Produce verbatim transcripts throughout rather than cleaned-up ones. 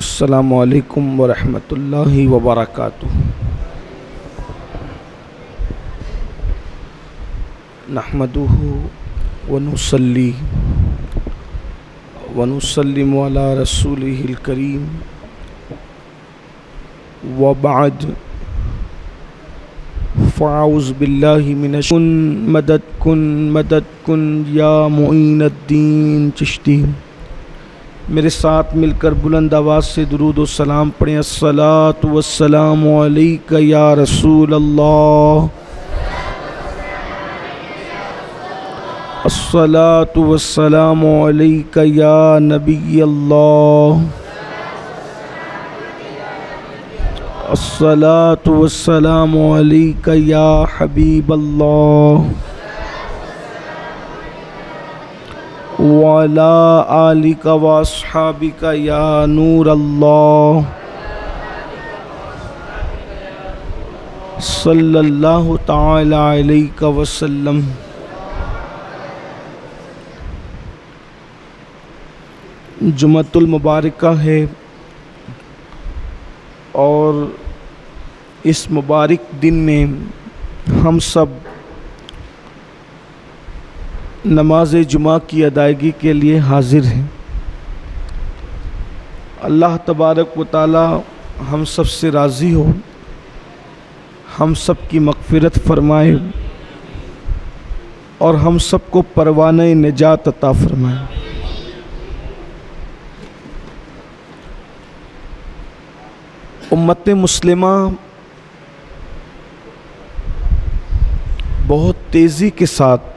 अस्सलामु अलैकुम वरहमतुल्लाहि वबरकातुह। नहमदुहु वनुसल्ली वनुसल्लिमु अला रसूलिहिल करीम व बाद। फ़अऊज़ु बिल्लाहि मिनश कुन मदद कुन मदद कुन या मुईनुद्दीन चिश्ती। मेरे साथ मिलकर बुलंद आवाज़ से दुरूद और सलाम पढ़ें। अस्सलातु वस्सलामु अलैका या रसूल अल्लाह, अस्सलातु वस्सलामु अलैका या नबी अल्लाह, अस्सलातु वस्सलामु अलैका या हबीब अल्लाह वाला आलिका वासहाबिका या नूर अल्लाह सल्लल्लाहु ताला अलैका वसल्लम। जुमतुल मुबारका है और इस मुबारक दिन में हम सब नमाज जुमा की अदायगी के लिए हाज़िर हैं। अल्लाह तबारक व ताला हम सब से राज़ी हो, हम सब की मग़फ़िरत फ़रमाए और हम सब को परवाने निजात अता फ़रमाए। उम्मत मुस्लिमा बहुत तेज़ी के साथ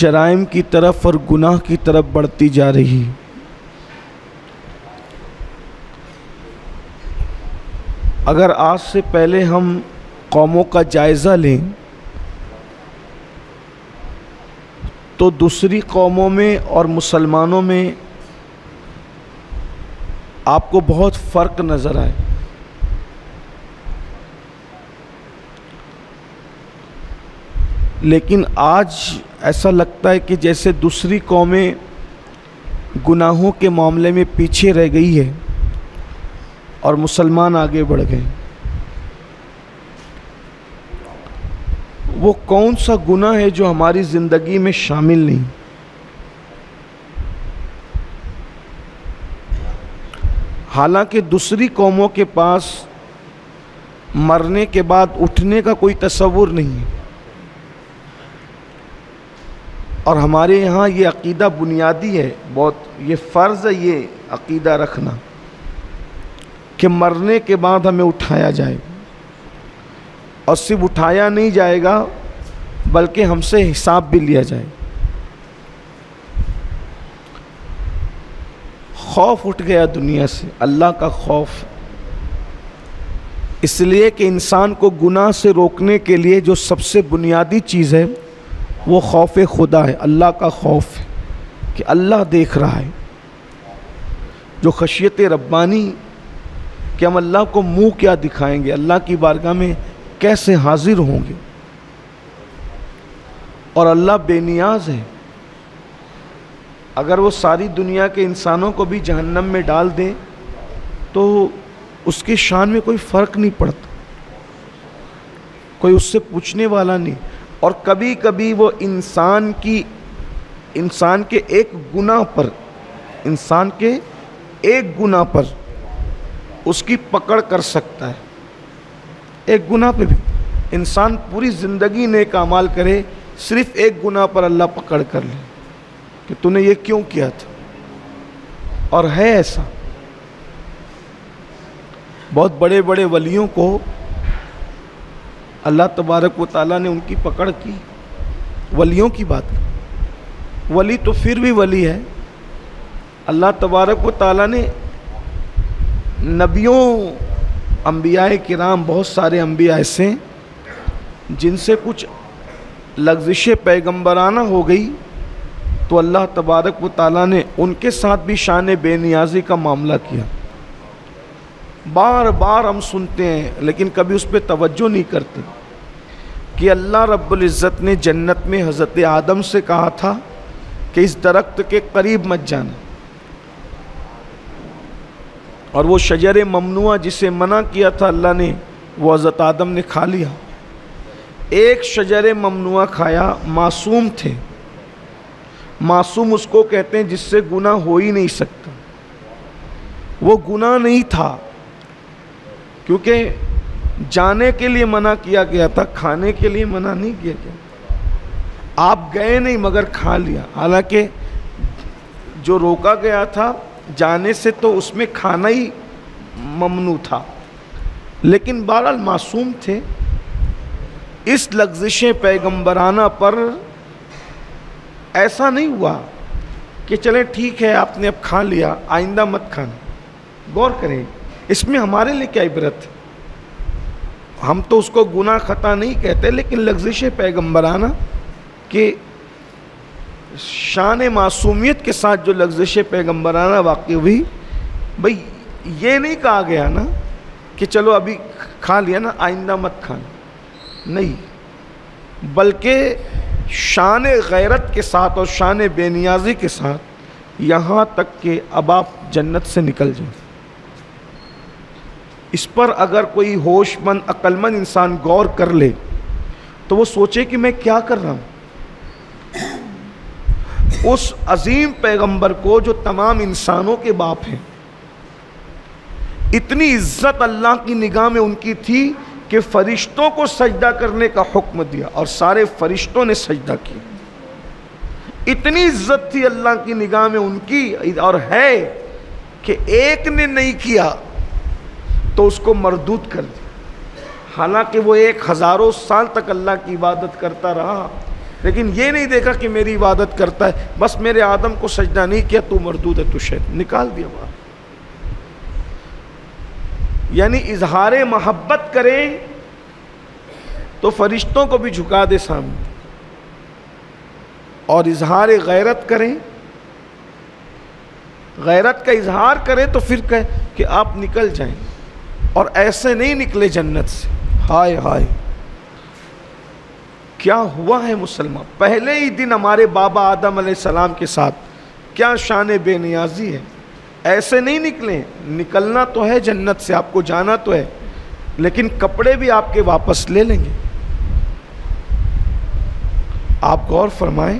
जराइम की तरफ और गुनाह की तरफ बढ़ती जा रही है। अगर आज से पहले हम कौमों का जायज़ा लें तो दूसरी कौमों में और मुसलमानों में आपको बहुत फ़र्क नज़र आए। लेकिन आज ऐसा लगता है कि जैसे दूसरी कौमें गुनाहों के मामले में पीछे रह गई है और मुसलमान आगे बढ़ गए। वो कौन सा गुनाह है जो हमारी ज़िंदगी में शामिल नहीं? हालांकि दूसरी कौमों के पास मरने के बाद उठने का कोई तस्वुर नहीं है और हमारे यहाँ ये अक़ीदा बुनियादी है, बहुत ये फ़र्ज़ है ये अक़ीदा रखना कि मरने के बाद हमें उठाया जाएगा और सिर्फ उठाया नहीं जाएगा बल्कि हमसे हिसाब भी लिया जाएगा। खौफ उठ गया दुनिया से, अल्लाह का खौफ, इसलिए कि इंसान को गुनाह से रोकने के लिए जो सबसे बुनियादी चीज़ है वो खौफ खुदा है, अल्लाह का खौफ है कि अल्लाह देख रहा है। जो खशियत रब्बानी कि हम अल्लाह को मुंह क्या दिखाएंगे, अल्लाह की बारगाह में कैसे हाजिर होंगे। और अल्लाह बेनियाज है, अगर वो सारी दुनिया के इंसानों को भी जहन्नम में डाल दे तो उसकी शान में कोई फ़र्क नहीं पड़ता, कोई उससे पूछने वाला नहीं। और कभी कभी वो इंसान की इंसान के एक गुनाह पर इंसान के एक गुनाह पर उसकी पकड़ कर सकता है। एक गुनाह पे भी इंसान पूरी ज़िंदगी नेक अमाल करे, सिर्फ़ एक गुनाह पर अल्लाह पकड़ कर ले कि तूने ये क्यों किया था। और है ऐसा, बहुत बड़े बड़े वलियों को अल्लाह तबारक व ताला ने उनकी पकड़ की। वलियों की बात, वली तो फिर भी वली है, अल्लाह तबारक व ताला ने नबियों अंबियाए किराम, बहुत सारे अंबिया ऐसे जिनसे कुछ लग्जिश पैगम्बराना हो गई तो अल्लाह तबारक व ताला ने उनके साथ भी शान बेनियाजी का मामला किया। बार बार हम सुनते हैं लेकिन कभी उस पर तवज्जो नहीं करते कि अल्लाह रब्बुल इज़्ज़त ने जन्नत में हज़रत आदम से कहा था कि इस दरख्त के करीब मत जाना, और वो शजर ममनुआ जिसे मना किया था अल्लाह ने, वो हज़रत आदम ने खा लिया। एक शजर ममनुआ खाया, मासूम थे। मासूम उसको कहते हैं जिससे गुनाह हो ही नहीं सकता। वो गुनाह नहीं था क्योंकि जाने के लिए मना किया गया था, खाने के लिए मना नहीं किया गया। आप गए नहीं मगर खा लिया। हालांकि जो रोका गया था जाने से तो उसमें खाना ही ममनू था, लेकिन बहरहाल मासूम थे। इस लग्जिश पैगम्बराना पर ऐसा नहीं हुआ कि चलें ठीक है आपने अब खा लिया आइंदा मत खाना। गौर करें इसमें हमारे लिए क्या इबरत। हम तो उसको गुनाह खता नहीं कहते, लेकिन लग्जिश पैगम्बराना के शान मासूमियत के साथ जो लग्जिश पैगम्बराना वाक़ई हुई, भाई ये नहीं कहा गया ना कि चलो अभी खा लिया ना आइंदा मत खाना, नहीं, बल्कि शान गैरत के साथ और शान बेनियाजी के साथ, यहाँ तक कि अब आप जन्नत से निकल जाए। इस पर अगर कोई होशमंद अक्लमंद इंसान गौर कर ले तो वो सोचे कि मैं क्या कर रहा हूँ। उस अजीम पैगंबर को जो तमाम इंसानों के बाप हैं, इतनी इज्जत अल्लाह की निगाह में उनकी थी कि फरिश्तों को सजदा करने का हुक्म दिया और सारे फरिश्तों ने सजदा किया। इतनी इज्जत थी अल्लाह की निगाह में उनकी, और है कि एक ने नहीं किया तो उसको मरदूद कर दिया। हालांकि वो एक हज़ारों साल तक अल्लाह की इबादत करता रहा, लेकिन ये नहीं देखा कि मेरी इबादत करता है, बस मेरे आदम को सजदा नहीं किया तो मरदूद है, तो शैतान निकाल दिया बाहर। यानी इजहार मोहब्बत करे तो फरिश्तों को भी झुका दे सामने, और इजहार गैरत करें, गैरत का इजहार करें तो फिर कह कि आप निकल जाएं, और ऐसे नहीं निकले जन्नत से। हाय हाय क्या हुआ है मुसलमान। पहले ही दिन हमारे बाबा आदम अलैहिस्सलाम के साथ क्या शान बेनियाजी है। ऐसे नहीं निकले, निकलना तो है जन्नत से, आपको जाना तो है, लेकिन कपड़े भी आपके वापस ले लेंगे। आप गौर फरमाएं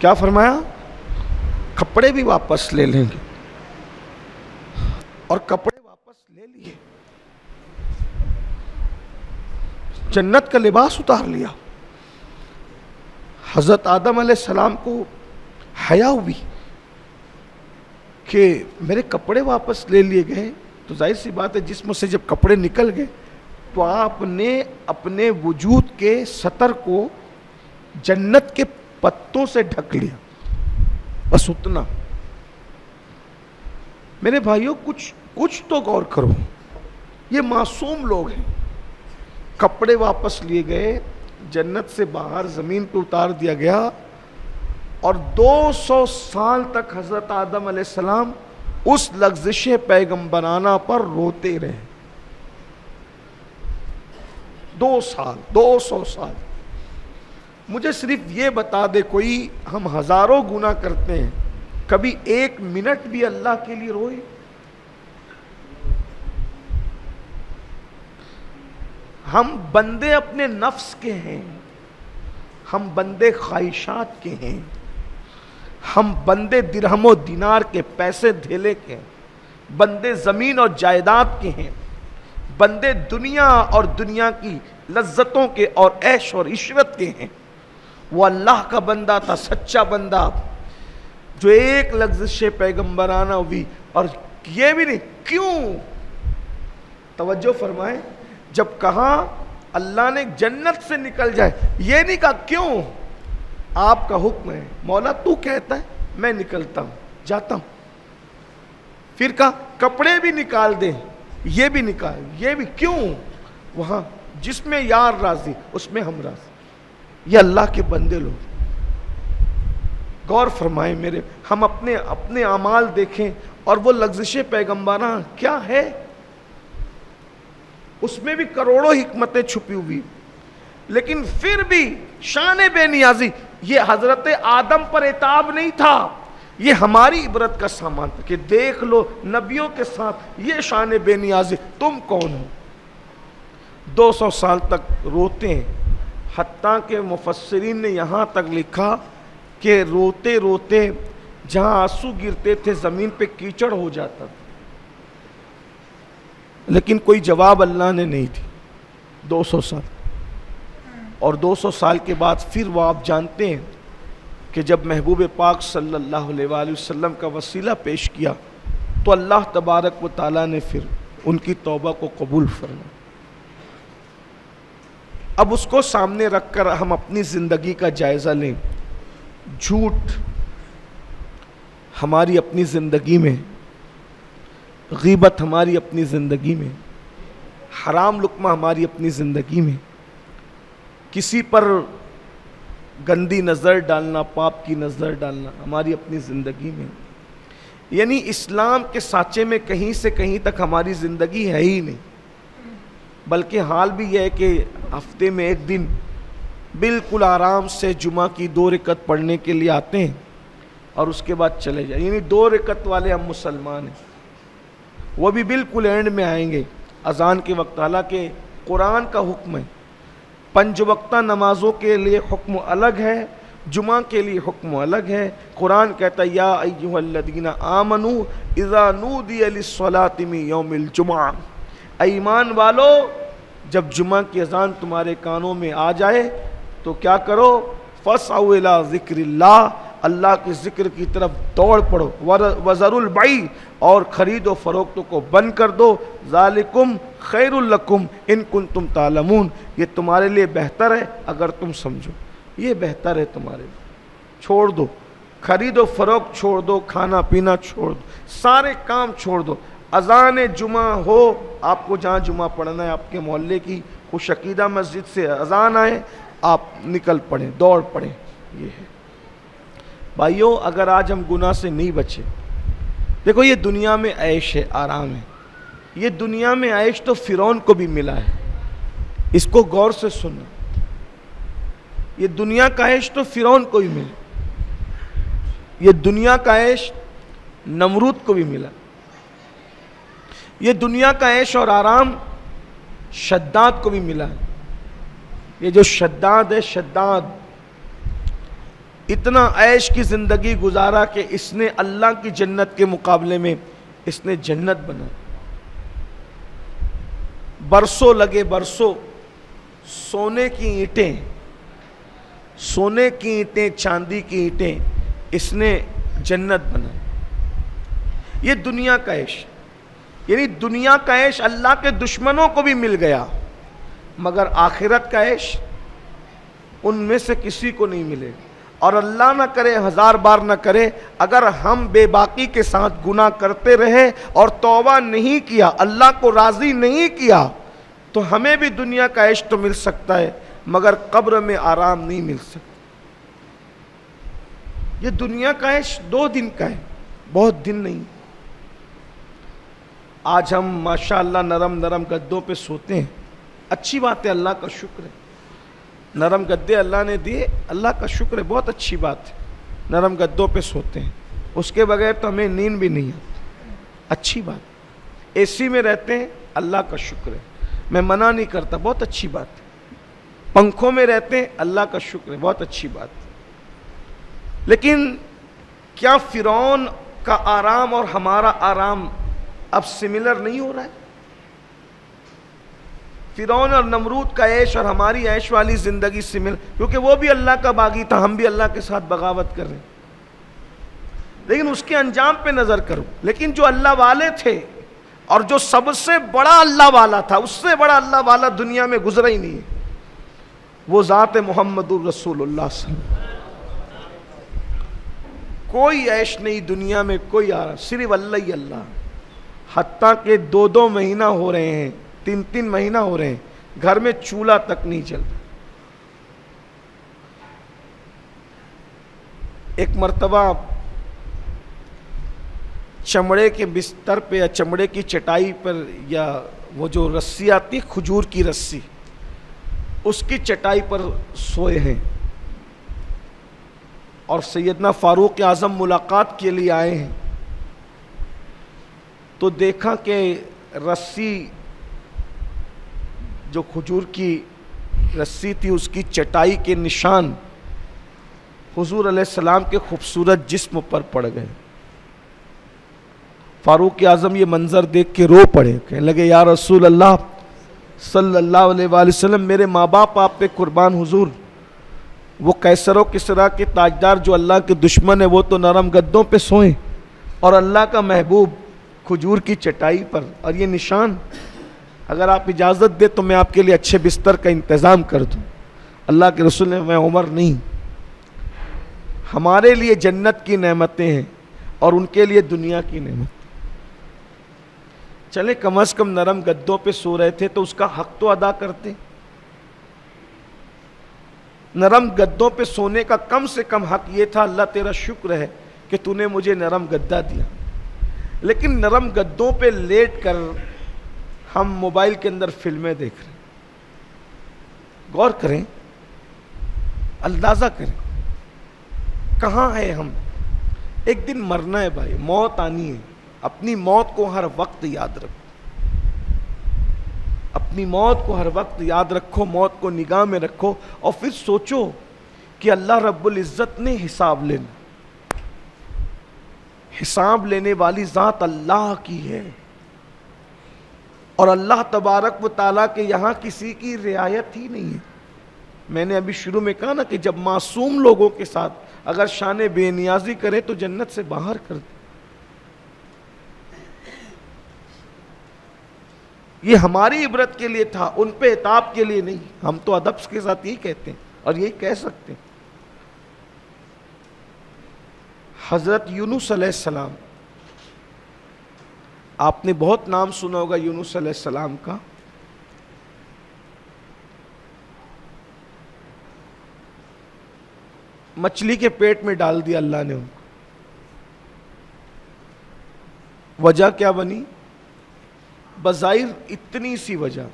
क्या फरमाया, कपड़े भी वापस ले लेंगे। और कपड़े वापस ले लिए, जन्नत का लिबास उतार लिया। हज़रत आदम अलैहिस्सलाम को हया हुई कि मेरे कपड़े वापस ले लिए गए, तो जाहिर सी बात है जिस्म से जब कपड़े निकल गए तो आपने अपने वजूद के सतर को जन्नत के पत्तों से ढक लिया, बस उतना। मेरे भाइयों कुछ कुछ तो गौर करो, ये मासूम लोग हैं। कपड़े वापस लिए गए, जन्नत से बाहर ज़मीन पर उतार दिया गया, और दो सौ साल तक हज़रत आदम अलैहिस्सलाम उस लग्जिश पैगम्बराना पर रोते रहे। दो साल, दो सौ साल। मुझे सिर्फ ये बता दे कोई, हम हज़ारों गुना करते हैं, कभी एक मिनट भी अल्लाह के लिए रोए? हम बंदे अपने नफ्स के हैं, हम बंदे ख्वाहिशात के हैं, हम बंदे दिरहम और दिनार के, पैसे धेले के हैं, बंदे ज़मीन और जायदाद के हैं, बंदे दुनिया और दुनिया की लज्जतों के और ऐश और इशरत के हैं। वो अल्लाह का बंदा था, सच्चा बंदा, जो एक लग्ज़िश पैगम्बराना हुई। और ये भी नहीं क्यों, तवज्जो फरमाएं, जब कहा अल्लाह ने जन्नत से निकल जाए, ये नहीं कहा क्यों, आपका हुक्म है मौला, तू कहता है मैं निकलता हूँ, जाता हूँ। फिर कहा कपड़े भी निकाल दे, ये भी निकाल, ये भी क्यों, वहाँ जिसमें यार राजी उसमें हम राजी। ये अल्लाह के बंदे लोग, गौर फरमाएं मेरे। हम अपने अपने अमाल देखें, और वो लग्जिश पैगम्बराना क्या है, उसमें भी करोड़ों हिकमतें छुपी हुई, लेकिन फिर भी शान बेनियाजी। ये हजरत आदम पर एताब नहीं था, ये हमारी इबरत का सामान कि देख लो नबियों के साथ ये शान बेनियाजी, तुम कौन हो। दो सौ साल तक रोते हैं, हत्ता के मुफस्सिरीन ने यहाँ तक लिखा कि रोते रोते जहाँ आंसू गिरते थे ज़मीन पे कीचड़ हो जाता था, लेकिन कोई जवाब अल्लाह ने नहीं दिया दो सौ साल। और दो सौ साल के बाद फिर वो आप जानते हैं कि जब महबूब पाक सल्लल्लाहु अलैहि वसल्लम का वसीला पेश किया तो अल्लाह तबारक व ताला ने फिर उनकी तौबा को कबूल फरमाया। अब उसको सामने रख कर हम अपनी ज़िंदगी का जायज़ा लें। झूठ हमारी अपनी ज़िंदगी में, गीबत हमारी अपनी ज़िंदगी में, हराम लुक्मा हमारी अपनी ज़िंदगी में, किसी पर गंदी नज़र डालना, पाप की नज़र डालना हमारी अपनी ज़िंदगी में। यानी इस्लाम के साँचे में कहीं से कहीं तक हमारी ज़िंदगी है ही नहीं, बल्कि हाल भी यह है कि हफ्ते में एक दिन बिल्कुल आराम से जुमा की दो रकत पढ़ने के लिए आते हैं और उसके बाद चले जाए। यानी दो रकत वाले हम मुसलमान हैं, वो भी बिल्कुल एंड में आएंगे अजान के वक्त। हालांकि कुरान का हुक्म है, पंज वक्ता नमाज़ों के लिए हुक्म अलग है, जुमा के लिए हुक्म अलग है। कुरान कहता है या अय्युहल्लज़ीना आमनू इज़ा नूदिया लिस्सलाति मिन यौमिल जुमा, ईमान वालो जब जुमा की अजान तुम्हारे कानों में आ जाए तो क्या करो, फसअू इला ज़िक्रिल्लाह, अल्लाह के ज़िक्र की तरफ दौड़ पड़ो, वज़रुल बाई और ख़रीदो फ़रोख्त को बंद कर दो, ज़ालिकुम खैरुल लकुम इन कुंतुम तालमून, ये तुम्हारे लिए बेहतर है अगर तुम समझो, ये बेहतर है तुम्हारे लिए। छोड़ दो, ख़रीदो फ़रोख्त छोड़ दो, खाना पीना छोड़ दो, सारे काम छोड़ दो। अजान जुमा हो, आपको जहाँ जुमा पढ़ना है आपके मोहल्ले की खुशअकीदा मस्जिद से अजान आए आप निकल पड़ें, दौड़ पड़ें। ये है भाइयों, अगर आज हम गुनाह से नहीं बचे, देखो ये दुनिया में ऐश है, आराम है, ये दुनिया में ऐश तो फिरौन को भी मिला है, इसको गौर से सुनना। ये दुनिया का ऐश तो फिरौन को भी मिला, ये दुनिया का ऐश नमरूद को भी मिला, ये दुनिया का ऐश और आराम शद्दाद को भी मिला है। ये जो शद्दाद है, शद्दाद इतना ऐश की ज़िंदगी गुजारा कि इसने अल्लाह की जन्नत के मुकाबले में इसने जन्नत बनाई। बरसों लगे बरसों सोने की ईंटें, सोने की ईंटें, चांदी की ईंटें, इसने जन्नत बनाई। ये दुनिया का ऐश, यानी दुनिया का ऐश अल्लाह के दुश्मनों को भी मिल गया, मगर आखिरत का ऐश उनमें से किसी को नहीं मिलेगा। और अल्लाह ना करे, हज़ार बार ना करे, अगर हम बेबाकी के साथ गुनाह करते रहे और तौबा नहीं किया, अल्लाह को राज़ी नहीं किया, तो हमें भी दुनिया का ऐश तो मिल सकता है मगर कब्र में आराम नहीं मिल सकता। ये दुनिया का ऐश दो दिन का है, बहुत दिन नहीं। आज हम माशाअल्लाह नरम नरम गद्दों पे सोते हैं, अच्छी बात है, अल्लाह का शुक्र है, नरम गद्दे अल्लाह ने दिए, अल्लाह का शुक्र है, बहुत अच्छी बात है, नरम गद्दों पे सोते हैं, उसके बगैर तो हमें नींद भी नहीं आती, अच्छी बात। एसी में रहते हैं, अल्लाह का शुक्र है, मैं मना नहीं करता, बहुत अच्छी बात है। पंखों में रहते हैं, अल्लाह का शुक्र है, बहुत अच्छी बात है। लेकिन क्या फिरौन का आराम और हमारा आराम अब सिमिलर नहीं हो रहा है? फिरौन और नमरूद का ऐश और हमारी ऐश वाली ज़िंदगी सिमिल, क्योंकि वो भी अल्लाह का बागी था, हम भी अल्लाह के साथ बगावत कर रहे हैं। लेकिन उसके अंजाम पे नज़र करो, लेकिन जो अल्लाह वाले थे और जो सबसे बड़ा अल्लाह वाला था, उससे बड़ा अल्लाह वाला दुनिया में गुजरा ही नहीं है, वो ज़ात मुहम्मदुर रसूलुल्लाह सल्लल्लाहु अलैहि वसल्लम। कोई ऐश नहीं दुनिया में, कोई आराम, सिर्फ अल्लाह ही अल्लाह। हत्ता के दो दो महीना हो रहे हैं, तीन तीन महीना हो रहे हैं, घर में चूल्हा तक नहीं जलता। एक मर्तबा चमड़े के बिस्तर पे या चमड़े की चटाई पर, या वो जो रस्सी आती खजूर की रस्सी, उसकी चटाई पर सोए हैं और सैयदना फ़ारूक आज़म मुलाकात के लिए आए हैं, तो देखा कि रस्सी जो खजूर की रस्सी थी उसकी चटाई के निशान हुजूर अलैहिस्सलाम के खूबसूरत जिस्म पर पड़ गए। फ़ारूक आज़म ये मंज़र देख के रो पड़े, कहने लगे या रसूल अल्लाह सल्लल्लाहु अलैहि वसल्लम, मेरे माँ बाप आप पे कुर्बान हुजूर, वो कैसरों किसरा के ताजदार जो अल्लाह के दुश्मन है वो तो नरम गद्दों पे सोएं, और अल्लाह का महबूब खजूर की चटाई पर, और ये निशान अगर आप इजाज़त दे तो मैं आपके लिए अच्छे बिस्तर का इंतज़ाम कर दूँ। अल्लाह के रसूल ने, मैं उमर नहीं, हमारे लिए जन्नत की नेमतें हैं और उनके लिए दुनिया की नेमत, चले कम अज़ कम नरम गद्दों पे सो रहे थे तो उसका हक तो अदा करते, नरम गद्दों पे सोने का कम से कम हक ये था, अल्लाह तेरा शुक्र है कि तूने मुझे नरम गद्दा दिया। लेकिन नरम गद्दों पे लेट कर हम मोबाइल के अंदर फिल्में देख रहे, गौर करें, अंदाज़ा करें कहाँ है हम। एक दिन मरना है भाई, मौत आनी है, अपनी मौत को हर वक्त याद रखो, अपनी मौत को हर वक्त याद रखो, मौत को निगाह में रखो, और फिर सोचो कि अल्लाह रब्बुल इज़्ज़त ने हिसाब लेना, हिसाब लेने वाली ज़ात अल्लाह की है, और अल्लाह तबारक व तआला के यहाँ किसी की रियायत ही नहीं है। मैंने अभी शुरू में कहा ना कि जब मासूम लोगों के साथ अगर शान बेनियाजी करें तो जन्नत से बाहर कर दें। ये हमारी इबरत के लिए था, उन पे इताब के लिए नहीं। हम तो अदब के साथ यही कहते हैं और यही कह सकते हैं। हज़रत यूनुस अलैहिस्सलाम, आपने बहुत नाम सुना होगा यूनुस अलैहिस्सलाम का। मछली के पेट में डाल दिया अल्लाह ने उनको, वजह क्या बनी? बज़ाहिर इतनी सी वजह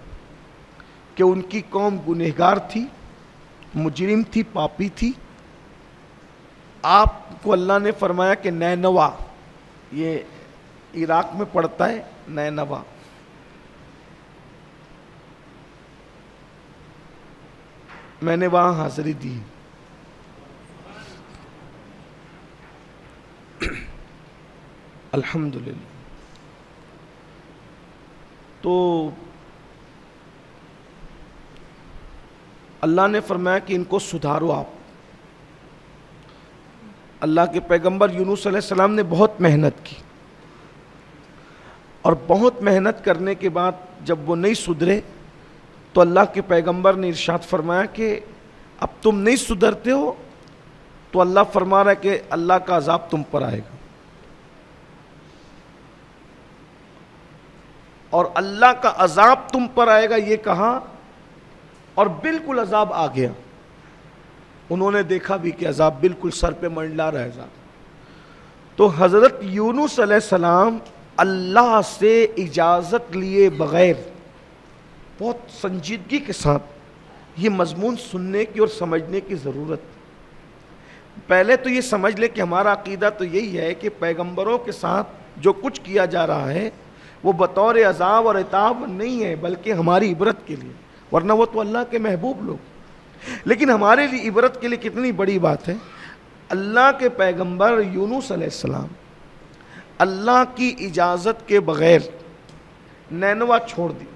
कि उनकी कौम गुनहगार थी, मुजरिम थी, पापी थी। आपको अल्लाह ने फरमाया कि नैनवा, ये इराक में पड़ता है नैनवा, मैंने वहाँ हाज़िरी दी। अल्हम्दुलिल्लाह। तो अल्लाह ने फरमाया कि इनको सुधारो आप। अल्लाह के पैगंबर यूनुस अलैहिस्सलाम ने बहुत मेहनत की, और बहुत मेहनत करने के बाद जब वो नहीं सुधरे तो अल्लाह के पैगंबर ने इरशाद फरमाया कि अब तुम नहीं सुधरते हो, तो अल्लाह फरमा रहा है कि अल्लाह का अज़ाब तुम पर आएगा। और अल्लाह का अज़ाब तुम पर आएगा ये कहा, और बिल्कुल अज़ाब आ गया। उन्होंने देखा भी कि अज़ाब बिल्कुल सर पे मंडला रहा है अज़ाब। तो हज़रत यूनुस अलैहिस्सलाम अल्लाह से इजाज़त लिए बग़ैर बहुत संजीदगी के साथ ये मजमून सुनने की और समझने की ज़रूरत। पहले तो ये समझ ले कि हमारा अक़ीदा तो यही है कि पैगम्बरों के साथ जो कुछ किया जा रहा है वो बतौर अज़ाब और इताब नहीं है, बल्कि हमारी इबरत के लिए, वरना वो तो अल्लाह के महबूब लोग। लेकिन हमारे लिए इबरत के लिए कितनी बड़ी बात है। अल्लाह के पैगंबर यूनुस अलैहिस्सलाम अल्लाह की इजाज़त के बग़ैर नैनवा छोड़ दी,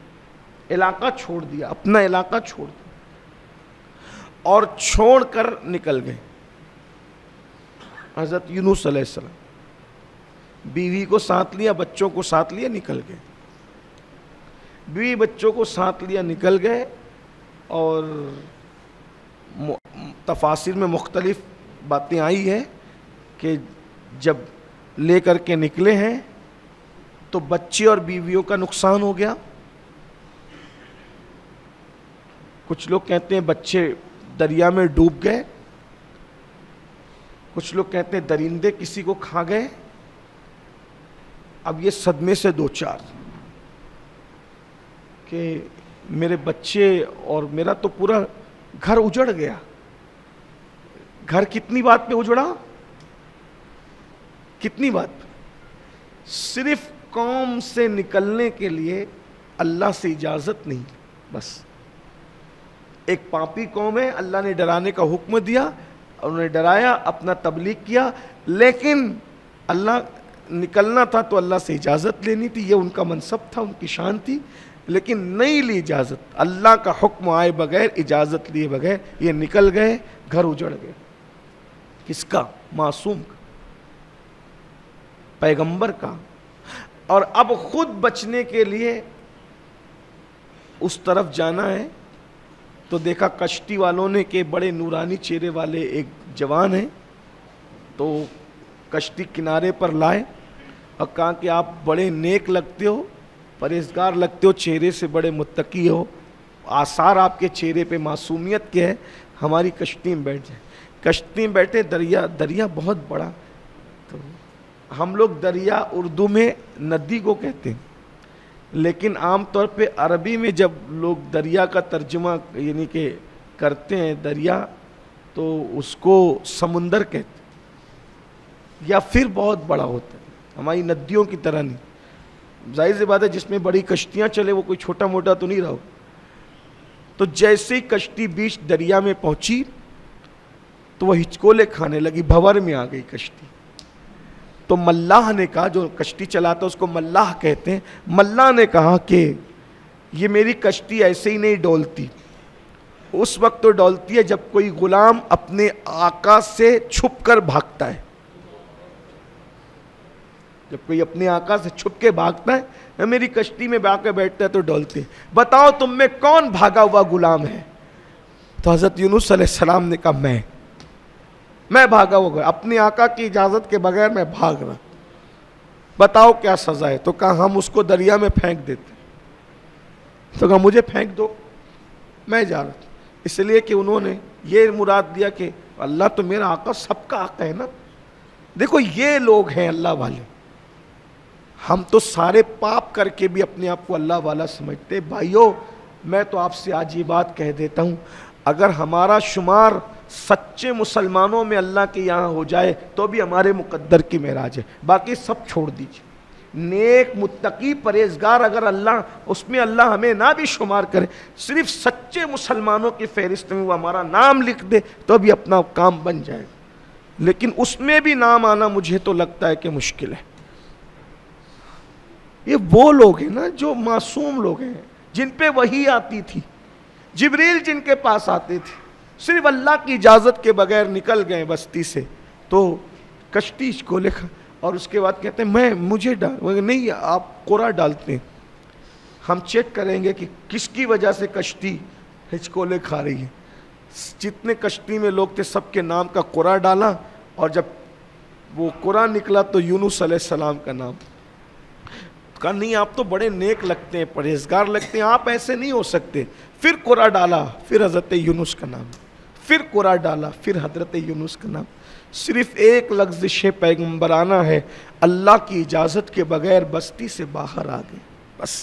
इलाका छोड़ दिया, अपना इलाका छोड़ दिया, और छोड़ कर निकल गए। हज़रत यूनुस अलैहिस्सलाम बीवी को साथ लिया, बच्चों को साथ लिया, निकल गए। बीवी बच्चों को साथ लिया, निकल गए। और तफासिर में मुख्तलिफ बातें आई है कि जब ले कर के निकले हैं तो बच्चे और बीवियों का नुकसान हो गया। कुछ लोग कहते हैं बच्चे दरिया में डूब गए, कुछ लोग कहते हैं दरिंदे किसी को खा गए। अब ये सदमे से दो चार कि मेरे बच्चे और मेरा तो पूरा घर उजड़ गया, घर कितनी बात पे उजड़ा, कितनी बात पे? सिर्फ कौम से निकलने के लिए अल्लाह से इजाजत नहीं, बस। एक पापी कौम है, अल्लाह ने डराने का हुक्म दिया और उन्हें डराया, अपना तबलीग किया, लेकिन अल्लाह निकलना था तो अल्लाह से इजाज़त लेनी थी, ये उनका मनसब था, उनकी शान थी, लेकिन नहीं ली इजाज़त। अल्लाह का हुक्म आए बगैर, इजाज़त लिए बगैर ये निकल गए, घर उजड़ गए। किसका? मासूम का, पैगंबर का। और अब खुद बचने के लिए उस तरफ जाना है तो देखा कश्ती वालों ने के बड़े नूरानी चेहरे वाले एक जवान हैं, तो कश्ती किनारे पर लाए और कहा कि आप बड़े नेक लगते हो, परहेजगार लगते हो, चेहरे से बड़े मुत्तकी हो, आसार आपके चेहरे पे मासूमियत के हैं, हमारी कश्ती में बैठ जाए। कश्ती में बैठे, दरिया दरिया बहुत बड़ा, तो हम लोग दरिया उर्दू में नदी को कहते हैं, लेकिन आमतौर पे अरबी में जब लोग दरिया का तर्जुमा यानी कि करते हैं दरिया, तो उसको समुंदर कहते, या फिर बहुत बड़ा होता है, हमारी नदियों की तरह नहीं। जाहिर सी बात है जिसमें बड़ी कश्तियाँ चले वो कोई छोटा मोटा तो नहीं रहा हो। तो जैसे ही कश्ती बीच दरिया में पहुँची तो वह हिचकोले खाने लगी, भंवर में आ गई कश्ती। तो मल्लाह ने कहा, जो कश्ती चलाता है उसको मल्लाह कहते हैं, मल्लाह ने कहा कि ये मेरी कश्ती ऐसे ही नहीं डोलती, उस वक्त तो डोलती है जब कोई गुलाम अपने आका से छुपकर भागता है। जब कोई अपने आका से छुप के भागता है, मेरी कश्ती में आकर बैठता है तो डोलती है। बताओ तुम में कौन भागा हुआ गुलाम है? तो हज़रत यूनुस अलैहिस्सलाम ने कहा मैं मैं भागा हुआ, अपने आका की इजाज़त के बगैर मैं भाग रहा, बताओ क्या सज़ा है? तो कहा हम उसको दरिया में फेंक देते। तो कहा मुझे फेंक दो, मैं जा रहा था। इसलिए कि उन्होंने ये मुराद दिया कि अल्लाह तो मेरा आका, सबका आका है ना। देखो ये लोग हैं अल्लाह वाले, हम तो सारे पाप करके भी अपने आप को अल्लाह वाला समझते। भाइयों, मैं तो आपसे आज ये बात कह देता हूँ, अगर हमारा शुमार सच्चे मुसलमानों में अल्लाह के यहाँ हो जाए तो भी हमारे मुकद्दर की मेराज है। बाकी सब छोड़ दीजिए, नेक मुत्तकी परहेजगार अगर अल्लाह, उसमें अल्लाह हमें ना भी शुमार करे, सिर्फ सच्चे मुसलमानों की फहरिस्त में वो हमारा नाम लिख दे तो भी अपना काम बन जाएगा। लेकिन उसमें भी नाम आना मुझे तो लगता है कि मुश्किल है। ये वो लोग हैं ना जो मासूम लोग हैं, जिन पे वही आती थी, जिब्रील जिनके पास आते थे, सिर्फ अल्लाह की इजाज़त के बगैर निकल गए बस्ती से। तो कश्ती को लिखा और उसके बाद कहते हैं मैं मुझे डाल नहीं, आप कोरा डालते हैं, हम चेक करेंगे कि किसकी वजह से कश्ती हिचकोले खा रही है। जितने कश्ती में लोग थे सबके नाम का कोरा डाला और जब वो कोरा निकला तो यूनुस अलैहिस्सलाम का नाम। कहा नहीं आप तो बड़े नेक लगते हैं, परहेजगार लगते हैं, आप ऐसे नहीं हो सकते। फिर कोरा डाला, फिर हज़रत यूनुस का नाम, फिर कोरा डाला, फिर हज़रत यूनुस का नाम। सिर्फ़ एक लफ्ज़ पैगम्बराना है, अल्लाह की इजाज़त के बगैर बस्ती से बाहर आ गए, बस।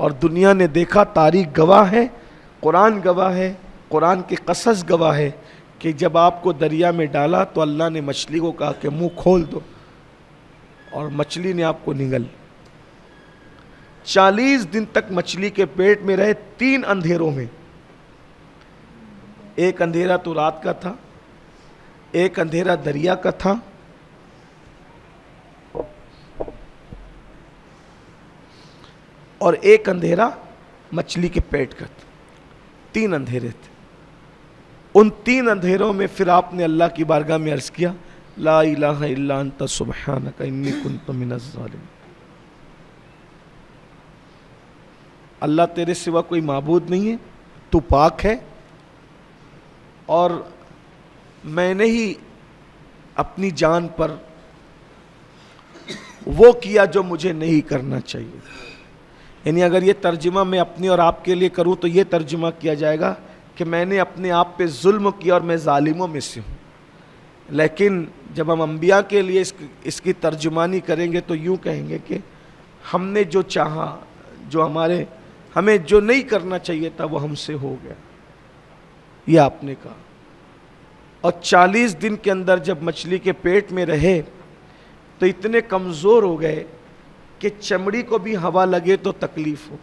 और दुनिया ने देखा, तारीख गवाह है, कुरान गवाह है, कुरान के कसस गवाह है कि जब आपको दरिया में डाला तो अल्लाह ने मछली को कहा कि मुँह खोल दो और मछली ने आपको निगल। चालीस दिन तक मछली के पेट में रहे, तीन अंधेरों में। एक अंधेरा तो रात का था, एक अंधेरा दरिया का था, और एक अंधेरा मछली के पेट का था। तीन अंधेरे थे। उन तीन अंधेरों में फिर आपने अल्लाह की बारगाह में अर्ज किया, ला इलाहा इल्ला अंता सुब्हानका इन्नी कुन्तु मिनज़्ज़ालिमीन। अल्लाह तेरे सिवा कोई माबूद नहीं है, तू पाक है, और मैंने ही अपनी जान पर वो किया जो मुझे नहीं करना चाहिए। यानी अगर ये तर्जुमा मैं अपने और आपके लिए करूँ तो ये तर्जुमा किया जाएगा कि मैंने अपने आप पे जुल्म किया और मैं जालिमों में से हूँ। लेकिन जब हम अंबिया के लिए इस, इसकी तर्जुमानी करेंगे तो यूँ कहेंगे कि हमने जो चाहा, जो हमारे हमें जो नहीं करना चाहिए था वो हमसे हो गया। यह आपने कहा और चालीस दिन के अंदर जब मछली के पेट में रहे तो इतने कमज़ोर हो गए कि चमड़ी को भी हवा लगे तो तकलीफ़ हो।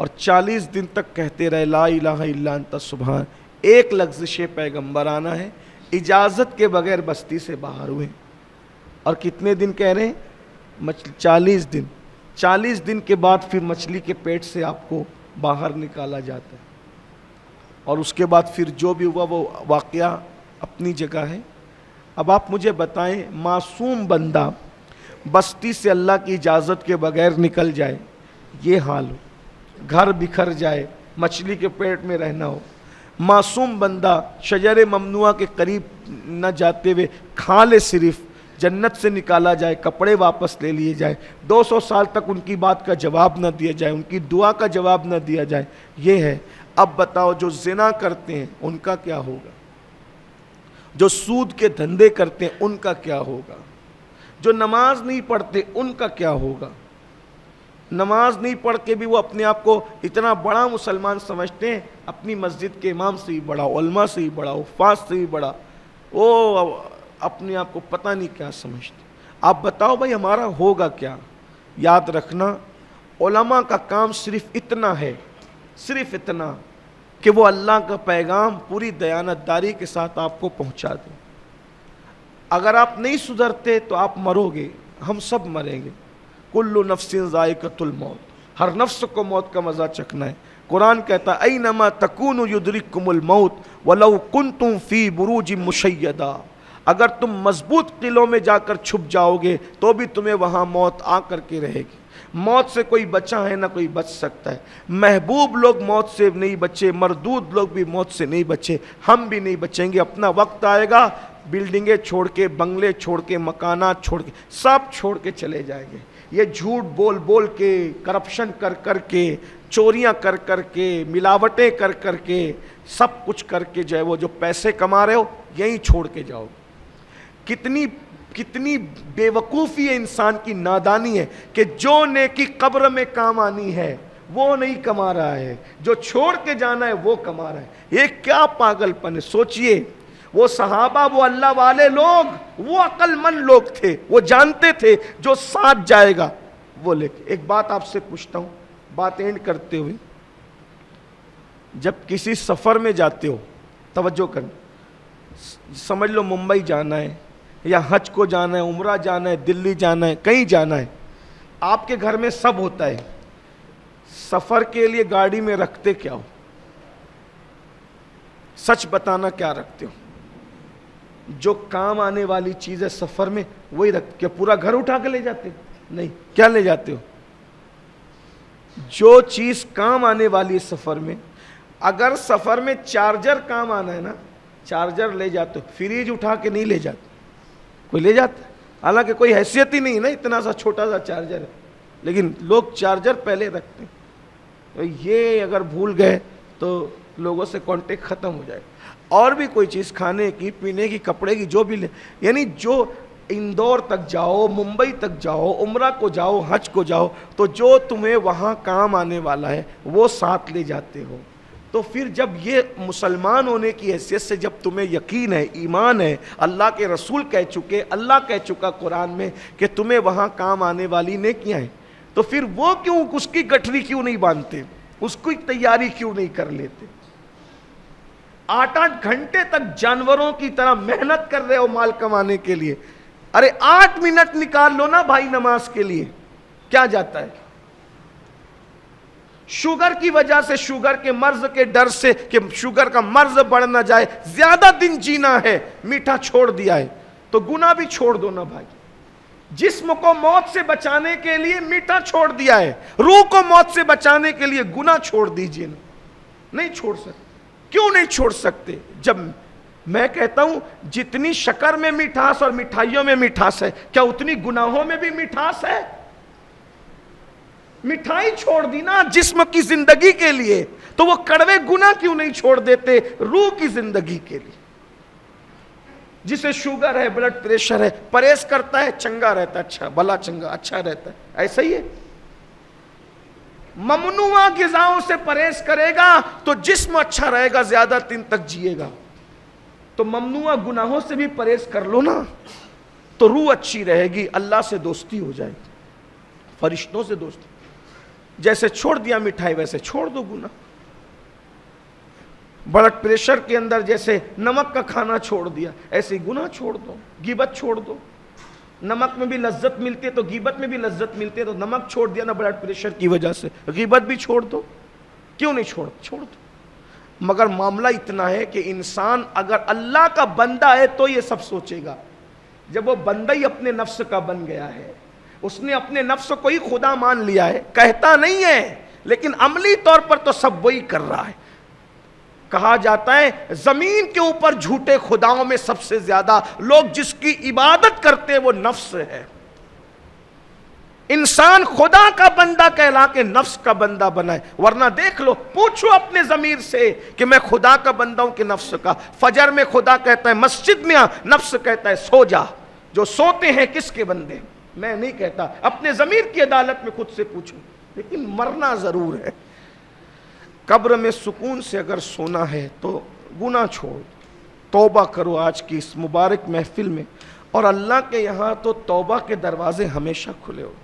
और चालीस दिन तक कहते रहे ला इलाहा इल्ला अंता सुभान। एक लफ्ज़ पैगम्बराना है, इजाज़त के बगैर बस्ती से बाहर हुए। और कितने दिन कह रहे हैं? मछली चालीस दिन। चालीस दिन के बाद फिर मछली के पेट से आपको बाहर निकाला जाता है। और उसके बाद फिर जो भी हुआ वो वाक़या अपनी जगह है। अब आप मुझे बताएं, मासूम बंदा बस्ती से अल्लाह की इजाज़त के बगैर निकल जाए, ये हाल हो, घर बिखर जाए, मछली के पेट में रहना हो। मासूम बंदा शजर ममनुआ के करीब न जाते हुए खा ले, सिर्फ जन्नत से निकाला जाए, कपड़े वापस ले लिए जाए, दो सौ साल तक उनकी बात का जवाब न दिया जाए, उनकी दुआ का जवाब न दिया जाए, ये है। अब बताओ जो जिना करते हैं उनका क्या होगा, जो सूद के धंधे करते हैं उनका क्या होगा, जो नमाज नहीं पढ़ते उनका क्या होगा। नमाज नहीं पढ़ के भी वो अपने आप को इतना बड़ा मुसलमान समझते हैं, अपनी मस्जिद के इमाम से ही बड़ा, उलमा से ही बड़ा, उफाज से ही बड़ा, वो अपने आप को पता नहीं क्या समझते। आप बताओ भाई हमारा होगा क्या। याद रखना, उलमा का काम सिर्फ इतना है, सिर्फ इतना कि वो अल्लाह का पैगाम पूरी दयानतदारी के साथ आपको पहुंचा दें। अगर आप नहीं सुधरते तो आप मरोगे, हम सब मरेंगे। कुल्लु नफ्सिन ज़ाइक़तुल मौत, हर नफ्स को मौत का मज़ा चखना है। कुरान कहता है ऐनमा तकूनु युद्रिकुमुल मौत वलौ कुंतुम फ़ी बुरूज मुशय्यदा। अगर तुम मजबूत किलों में जाकर छुप जाओगे तो भी तुम्हें वहाँ मौत आ करके रहेगी। मौत से कोई बचा है ना कोई बच सकता है। महबूब लोग मौत से नहीं बचे, मरदूद लोग भी मौत से नहीं बचे, हम भी नहीं बचेंगे। अपना वक्त आएगा, बिल्डिंगें छोड़ के, बंगले छोड़ के, मकानात छोड़ के, सब छोड़ के चले जाएंगे। ये झूठ बोल बोल के, करप्शन कर कर के, चोरियाँ कर कर के, मिलावटें कर कर के, सब कुछ करके जो है वो जो पैसे कमा रहे हो यहीं छोड़ के जाओगे। कितनी कितनी बेवकूफ़ी है, इंसान की नादानी है कि जो नेकी कब्र में काम आनी है वो नहीं कमा रहा है, जो छोड़ के जाना है वो कमा रहा है। ये क्या पागलपन है। सोचिए, वो सहाबा, वो अल्लाह वाले लोग, वो अक्लमंद लोग थे, वो जानते थे जो साथ जाएगा वो लेके। एक बात आपसे पूछता हूँ, बात एंड करते हुए, जब किसी सफ़र में जाते हो, तवज्जो करना, समझ लो मुंबई जाना है या हज को जाना है, उमरा जाना है, दिल्ली जाना है, कहीं जाना है, आपके घर में सब होता है, सफ़र के लिए गाड़ी में रखते क्या हो? सच बताना क्या रखते हो? जो काम आने वाली चीज़ है सफ़र में वही रखते। क्या पूरा घर उठा के ले जाते हो? नहीं। क्या ले जाते हो? जो चीज़ काम आने वाली है सफ़र में। अगर सफ़र में चार्जर काम आना है ना, चार्जर ले जाते हो, फ्रिज उठा के नहीं ले जाते, कोई ले जाता है? हालांकि कोई हैसियत ही नहीं ना, इतना सा छोटा सा चार्जर है, लेकिन लोग चार्जर पहले रखते हैं। तो ये अगर भूल गए तो लोगों से कांटेक्ट ख़त्म हो जाएगा। और भी कोई चीज़ खाने की, पीने की, कपड़े की, जो भी ले, यानी जो इंदौर तक जाओ, मुंबई तक जाओ, उमरा को जाओ, हज को जाओ, तो जो तुम्हें वहाँ काम आने वाला है वो साथ ले जाते हो। तो फिर जब ये मुसलमान होने की हैसियत से जब तुम्हें यकीन है, ईमान है, अल्लाह के रसूल कह चुके, अल्लाह कह चुका कुरान में कि तुम्हें वहाँ काम आने वाली नेकियां हैं, तो फिर वो क्यों, उसकी गठरी क्यों नहीं बांधते, उसकी तैयारी क्यों नहीं कर लेते? आठ आठ घंटे तक जानवरों की तरह मेहनत कर रहे हो माल कमाने के लिए, अरे आठ मिनट निकाल लो ना भाई नमाज के लिए। क्या जाता है? शुगर की वजह से, शुगर के मर्ज के डर से कि शुगर का मर्ज बढ़ ना जाए, ज्यादा दिन जीना है, मीठा छोड़ दिया है, तो गुनाह भी छोड़ दो ना भाई। जिस्म को मौत से बचाने के लिए मीठा छोड़ दिया है, रूह को मौत से बचाने के लिए गुनाह छोड़ दीजिए ना। नहीं छोड़ सकते। क्यों नहीं छोड़ सकते? जब मैं कहता हूं जितनी शक्कर में मिठास और मिठाइयों में मिठास है, क्या उतनी गुनाहों में भी मिठास है? मिठाई छोड़ दी ना जिस्म की जिंदगी के लिए, तो वो कड़वे गुनाह क्यों नहीं छोड़ देते रूह की जिंदगी के लिए? जिसे शुगर है, ब्लड प्रेशर है, परहेज करता है, चंगा रहता है, अच्छा भला चंगा अच्छा रहता है। ऐसा ही है, ममनुआ ग़िज़ाओं से परहेज करेगा तो जिस्म अच्छा रहेगा, ज्यादा दिन तक जिएगा। तो ममनुआ गुनाहों से भी परहेज कर लो ना, तो रूह अच्छी रहेगी, अल्लाह से दोस्ती हो जाएगी, फरिश्तों से दोस्ती। जैसे छोड़ दिया मिठाई वैसे छोड़ दो गुनाह। ब्लड प्रेशर के अंदर जैसे नमक का खाना छोड़ दिया ऐसे गुनाह छोड़ दो, गीबत छोड़ दो। नमक में भी लज्जत मिलती है तो गीबत में भी लज्जत मिलती है, तो नमक छोड़ दिया ना ब्लड प्रेशर की वजह से, गीबत भी छोड़ दो, क्यों नहीं छोड़ छोड़ दो। मगर मामला इतना है कि इंसान अगर अल्लाह का बंदा है तो ये सब सोचेगा। जब वो बंदा ही अपने नफ्स का बन गया है, उसने अपने नफ्स को ही खुदा मान लिया है, कहता नहीं है लेकिन अमली तौर पर तो सब वही कर रहा है। कहा जाता है जमीन के ऊपर झूठे खुदाओं में सबसे ज्यादा लोग जिसकी इबादत करते हैं वो नफ्स है। इंसान खुदा का बंदा कहला के नफ्स का बंदा बनाए, वरना देख लो, पूछो अपने जमीर से कि मैं खुदा का बंदा हूं कि नफ्स का। फजर में खुदा कहता है मस्जिद में आ, नफ्स कहता है सो जा। जो सोते हैं किसके बंदे, मैं नहीं कहता, अपने जमीर की अदालत में खुद से पूछो। लेकिन मरना जरूर है, कब्र में सुकून से अगर सोना है तो गुनाह छोड़, तौबा करो आज की इस मुबारक महफिल में। और अल्लाह के यहाँ तो तौबा के दरवाजे हमेशा खुले हो।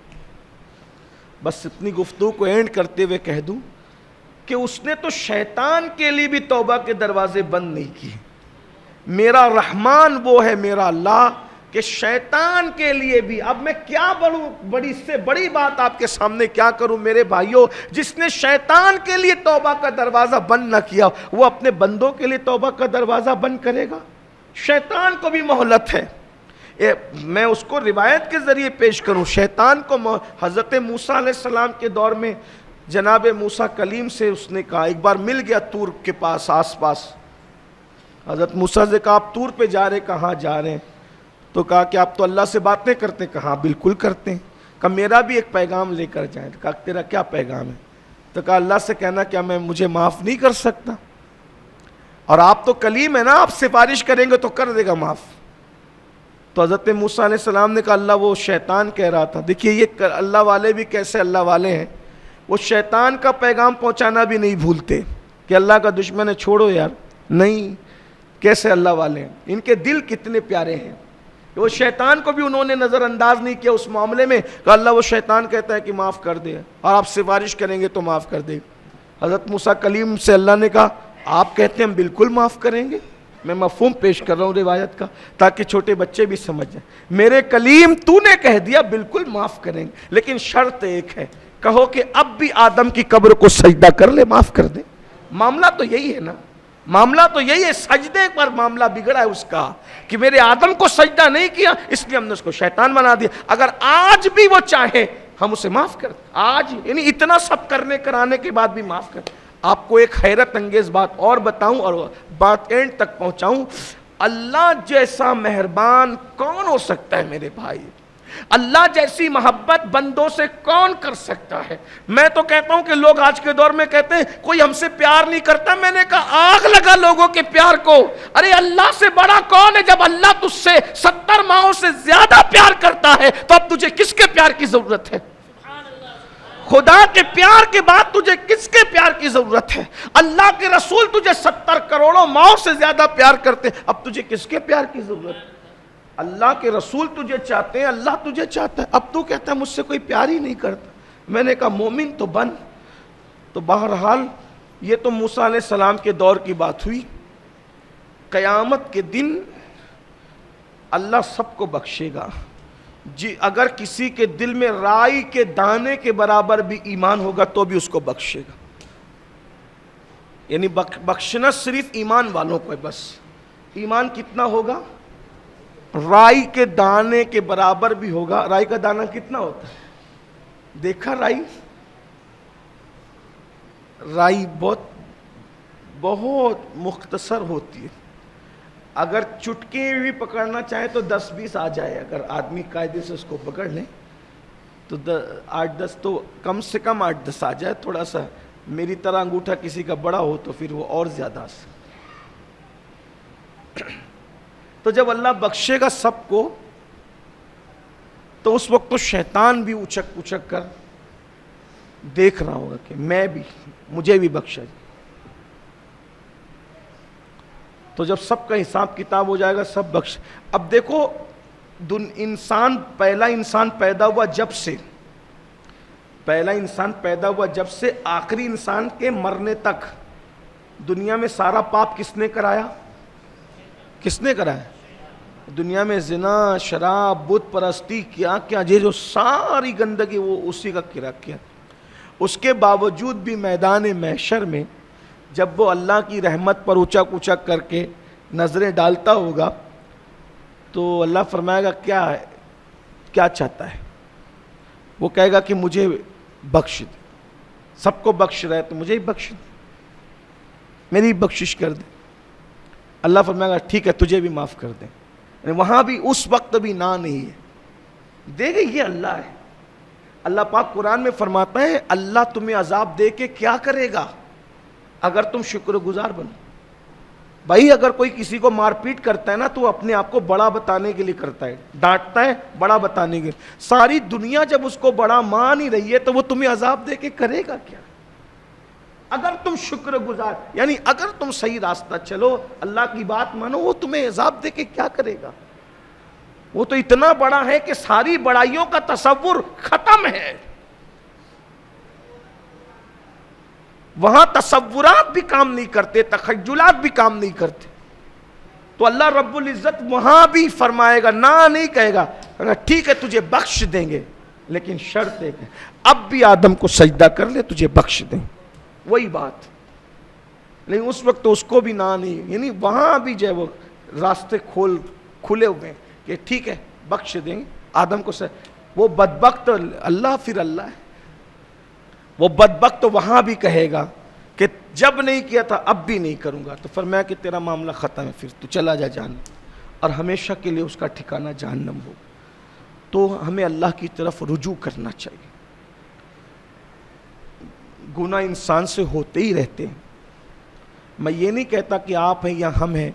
बस इतनी गुफ्तगू को एंड करते हुए कह दूँ कि उसने तो शैतान के लिए भी तौबा के दरवाजे बंद नहीं किए। मेरा रहमान वो है, मेरा अल्लाह, कि शैतान के लिए भी। अब मैं क्या बड़ू बड़ी से बड़ी बात आपके सामने क्या करूं मेरे भाइयों, जिसने शैतान के लिए तौबा का दरवाजा बंद ना किया वो अपने बंदों के लिए तौबा का दरवाजा बंद करेगा। शैतान को भी मोहलत है। ए, मैं उसको रिवायत के जरिए पेश करूं। शैतान को हजरत मूसा अलैहिस्सलाम के दौर में जनाब मूसा कलीम से उसने कहा, एक बार मिल गया तूर के पास आस पास। हजरत मूसा से कहा आप तूर पे जा रहे, कहाँ जा रहे हैं? तो कहा कि आप तो अल्लाह से बातें करते हैं। कहा बिल्कुल करते हैं। कहा मेरा भी एक पैगाम लेकर जाएं। कहा तेरा क्या पैगाम है? तो कहा अल्लाह से कहना क्या मैं मुझे माफ़ नहीं कर सकता, और आप तो कलीम है ना, आप सिफारिश करेंगे तो कर देगा माफ़। तो हज़रत मूसा अलैहिस्सलाम ने कहा अल्लाह, वो शैतान कह रहा था। देखिए ये अल्लाह वाले भी कैसे अल्लाह वाले हैं, वो शैतान का पैगाम पहुँचाना भी नहीं भूलते कि अल्लाह का दुश्मन है छोड़ो यार, नहीं, कैसे अल्लाह वाले हैं। इनके दिल कितने प्यारे हैं, वो शैतान को भी उन्होंने नज़रअंदाज नहीं किया उस मामले में। कि अल्लाह, वो शैतान कहता है कि माफ़ कर दे और आप सिफारिश करेंगे तो माफ़ कर दे। हज़रत मूसा कलीम से अल्लाह ने कहा आप कहते हैं हम बिल्कुल माफ़ करेंगे। मैं मफ़हूम पेश कर रहा हूँ रिवायत का ताकि छोटे बच्चे भी समझ जाएं। मेरे कलीम तूने कह दिया बिल्कुल माफ़ करेंगे, लेकिन शर्त एक है, कहो कि अब भी आदम की कब्र को सजदा कर ले, माफ़ कर दे। मामला तो यही है ना, मामला तो यही है। सजदे पर मामला बिगड़ा है उसका कि मेरे आदम को सजदा नहीं किया इसलिए हमने उसको शैतान बना दिया। अगर आज भी वो चाहे हम उसे माफ़ कर, आज यानी इतना सब करने कराने के बाद भी माफ़ कर। आपको एक हैरत अंगेज़ बात और बताऊं और बात एंड तक पहुंचाऊं, अल्लाह जैसा मेहरबान कौन हो सकता है मेरे भाई? अल्लाह जैसी मोहब्बत बंदों से कौन कर सकता है? मैं तो कहता हूं कि लोग आज के दौर में कहते हैं कोई हमसे प्यार नहीं करता। मैंने कहा आग लगा लोगों के प्यार को। अरे अल्लाह से बड़ा कौन है? जब अल्लाह तुझसे सत्तर माओं से ज्यादा प्यार करता है तो अब तुझे किसके प्यार की जरूरत है? खुदा के प्यार के बाद तुझे किसके प्यार की जरूरत है? अल्लाह के रसूल तुझे सत्तर करोड़ों माओं से ज्यादा प्यार करते, अब तुझे किसके प्यार की जरूरत है? अल्लाह के रसूल तुझे चाहते हैं, अल्लाह तुझे चाहता है, अब तू कहता है मुझसे कोई प्यार ही नहीं करता। मैंने कहा मोमिन तो बन। तो बहरहाल ये तो मूसा अलैहिस्सलाम के दौर की बात हुई। क़यामत के दिन अल्लाह सबको बख्शेगा जी। अगर किसी के दिल में राई के दाने के बराबर भी ईमान होगा तो भी उसको बख्शेगा। यानी बख्शना सिर्फ ईमान वालों को है। बस ईमान कितना होगा? राई के दाने के बराबर भी होगा। राई का दाना कितना होता है? देखा राई, राई बहुत बहुत मुख्तसर होती है। अगर चुटकी भी पकड़ना चाहे तो दस बीस आ जाए, अगर आदमी कायदे से उसको पकड़ ले तो आठ दस तो कम से कम आठ दस आ जाए। थोड़ा सा मेरी तरह अंगूठा किसी का बड़ा हो तो फिर वो और ज़्यादा। तो जब अल्लाह बख्शेगा सबको तो उस वक्त तो शैतान भी उचक उचक कर देख रहा होगा कि मैं भी, मुझे भी बख्शा। तो जब सबका हिसाब किताब हो जाएगा सब बख्श। अब देखो इंसान पहला इंसान पैदा हुआ जब से पहला इंसान पैदा हुआ जब से आखिरी इंसान के मरने तक दुनिया में सारा पाप किसने कराया किसने कराया दुनिया में जिना, शराब, बुत परस्ती, क्या क्या ये जो सारी गंदगी वो उसी का किरा किया। उसके बावजूद भी मैदान महशर में जब वो अल्लाह की रहमत पर ऊँचा ऊँचा करके नज़रें डालता होगा तो अल्लाह फरमाएगा क्या है, क्या चाहता है। वो कहेगा कि मुझे बख्श दे, सबको बख्श रहा है तो मुझे ही बख्श दे, मेरी बख्शिश कर दे। अल्लाह फरमाएगा ठीक है तुझे भी माफ़ कर दें, यानी वहाँ भी उस वक्त भी ना नहीं है, देगा ये अल्लाह है। अल्लाह पाक कुरान में फरमाता है अल्लाह तुम्हें अजाब दे के क्या करेगा अगर तुम शुक्रगुजार बनो। भाई अगर कोई किसी को मारपीट करता है ना तो अपने आप को बड़ा बताने के लिए करता है, डांटता है बड़ा बताने के लिए। सारी दुनिया जब उसको बड़ा मान ही रही है तो वो तुम्हें अजाब दे के करेगा क्या अगर तुम शुक्रगुजार, यानी अगर तुम सही रास्ता चलो, अल्लाह की बात मानो, वो तुम्हें अजाब दे के क्या करेगा। वो तो इतना बड़ा है कि सारी बड़ाइयों का तसव्वुर खत्म है, वहां तसव्वुरात भी काम नहीं करते, तखज्जुलात भी काम नहीं करते। तो अल्लाह रब्बुल इज्जत वहां भी फरमाएगा, ना नहीं कहेगा, अगर ठीक है तुझे बख्श देंगे लेकिन शर्त एक है अब भी आदम को सजदा कर ले तुझे बख्श दें। वही बात, लेकिन उस वक्त तो उसको भी ना नहीं, यानी वहां भी जो है वो रास्ते खोल खुले हुए हैं कि ठीक है बख्श देंगे आदम को। वो बदबख्त अल्लाह फिर अल्लाह है, वो बदबख्त तो वहाँ भी कहेगा कि जब नहीं किया था अब भी नहीं करूँगा। तो फरमाया कि तेरा मामला ख़त्म है, फिर तू चला जा जहन्नम, और हमेशा के लिए उसका ठिकाना जहन्नम हो। तो हमें अल्लाह की तरफ रुजू करना चाहिए। गुनाह इंसान से होते ही रहते हैं, मैं ये नहीं कहता कि आप हैं या हम हैं,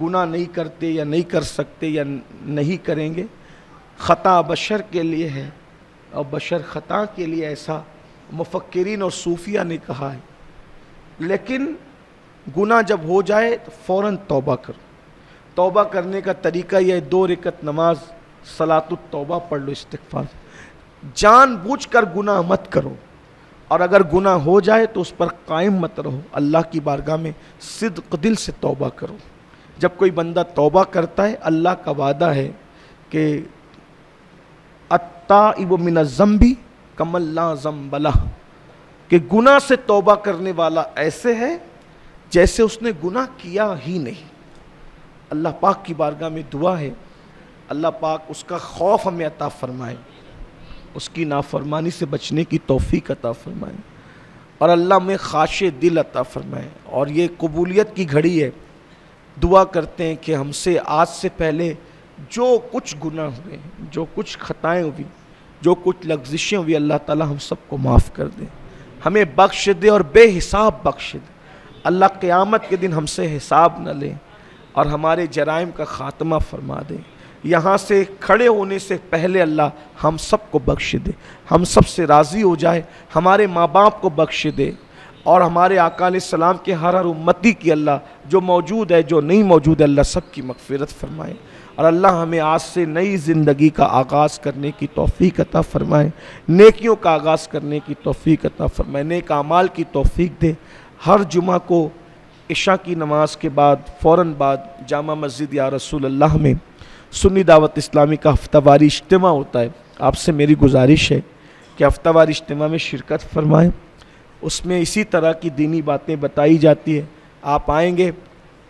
गुनाह नहीं करते या नहीं कर सकते या नहीं करेंगे। ख़ता बशर के लिए है और बशर ख़ता के लिए, ऐसा मुफक्किरीन और सूफिया ने कहा है। लेकिन गुनाह जब हो जाए तो फ़ौरन तौबा करो। तौबा करने का तरीका यह दो रकत नमाज सलातुत तौबा पढ़ लो, इस्तिग़फ़ार। जानबूझकर गुनाह मत करो, और अगर गुनाह हो जाए तो उस पर कायम मत रहो, अल्लाह की बारगाह में सिद्क़ दिल से तौबा करो। जब कोई बंदा तौबा करता है अल्लाह का वादा है कि अत्ताइबु मिनज़्ज़म्बी कमल्ला जम्बला, कि गुनाह से तौबा करने वाला ऐसे है जैसे उसने गुनाह किया ही नहीं। अल्लाह पाक की बारगाह में दुआ है अल्लाह पाक उसका खौफ हमें अता फरमाए, उसकी नाफरमानी से बचने की तौफीक अता फरमाए, और अल्लाह में खाशे दिल अता फरमाए। और ये कबूलियत की घड़ी है, दुआ करते हैं कि हमसे आज से पहले जो कुछ गुनाह हुए, जो कुछ खताएँ हुई, जो कुछ लग्जिशें हुई, अल्लाह ताला हम सबको माफ़ कर दे, हमें बख्श दे और बेहिसाब बख्श दे। अल्लाह क़यामत के दिन हमसे हिसाब न ले और हमारे जराइम का ख़ात्मा फरमा दे। यहाँ से खड़े होने से पहले अल्लाह हम सबको बख्श दे, हम सब से राज़ी हो जाए, हमारे माँ बाप को बख्श दे, और हमारे आका अलैहिस्सलाम के हर हर उम्मती की अल्लाह जो मौजूद है जो नहीं मौजूद है अल्लाह सब की मग़फ़िरत फरमाए। और अल्लाह हमें आज से नई ज़िंदगी का आगाज़ करने की तौफ़ीक़ अता फ़रमाए, नेकियों का आगाज़ करने की तौफ़ीक़ अता फ़रमाए, नेक आमाल की तौफ़ीक़ दे। हर जुमा को इशा की नमाज के बाद फ़ौरन बाद जामा मस्जिद या रसूल अल्लाह में सुन्नी दावत इस्लामी का हफ्तावारी इज्तिमा होता है। आपसे मेरी गुजारिश है कि हफ्तावारी इज्तिमा में शिरकत फरमाएँ, उसमें इसी तरह की दीनी बातें बताई जाती है। आप आएँगे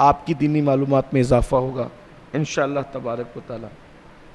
आपकी दीनी मालूमात में इजाफ़ा होगा इंशाअल्लाह तबारक व तआला।